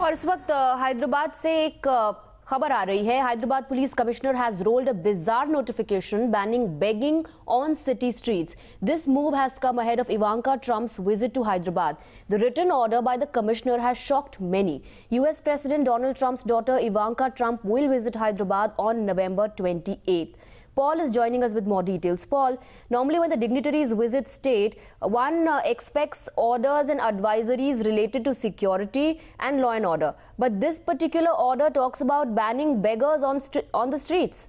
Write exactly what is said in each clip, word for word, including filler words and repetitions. और इस वक्त हैदराबाद से एक खबर आ रही है। Hyderabad police commissioner has rolled a bizarre notification banning begging on city streets. This move has come ahead of Ivanka Trump's visit to Hyderabad. The written order by the commissioner has shocked many. U S President Donald Trump's daughter Ivanka Trump will visit Hyderabad on November twenty-eighth. Paul is joining us with more details. Paul, normally when the dignitaries visit state, one uh, expects orders and advisories related to security and law and order. But this particular order talks about banning beggars on on the streets.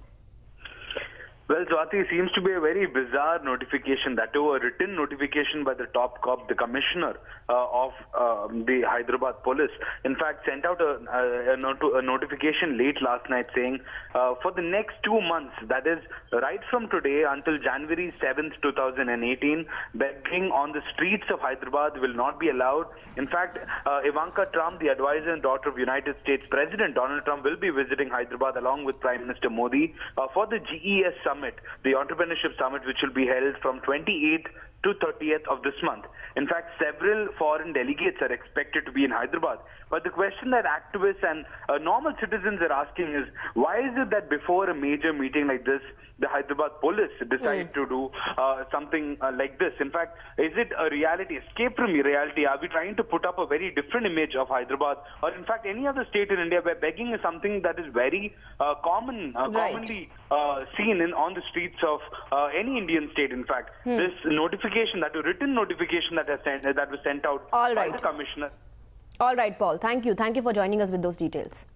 Well, Swati, seems to be a very bizarre notification, that too a written notification by the top cop, the commissioner uh, of uh, the Hyderabad Police. In fact, sent out a, a, a, not a notification late last night saying uh, for the next two months, that is right from today until January seventh, two thousand eighteen, begging on the streets of Hyderabad will not be allowed. In fact, uh, Ivanka Trump, the advisor and daughter of United States President Donald Trump, will be visiting Hyderabad along with Prime Minister Modi uh, for the G E S summit. The entrepreneurship summit, which will be held from twenty-eighth to thirtieth of this month. In fact, several foreign delegates are expected to be in Hyderabad. But the question that activists and uh, normal citizens are asking is, why is it that before a major meeting like this, the Hyderabad Police decide mm. to do uh, something uh, like this? In fact, is it a reality, escape from reality? Are we trying to put up a very different image of Hyderabad, or in fact any other state in India, where begging is something that is very uh, common, uh, right. commonly uh, seen in on the streets of uh, any Indian state? In fact, mm. this notification, that a written notification that, has sent, that was sent out All right. by the commissioner. All right, Paul. Thank you. Thank you for joining us with those details.